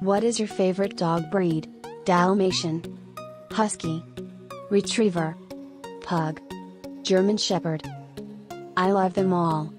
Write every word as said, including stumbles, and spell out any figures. What is your favorite dog breed? Dalmatian, Husky, Retriever, Pug, German Shepherd. I love them all.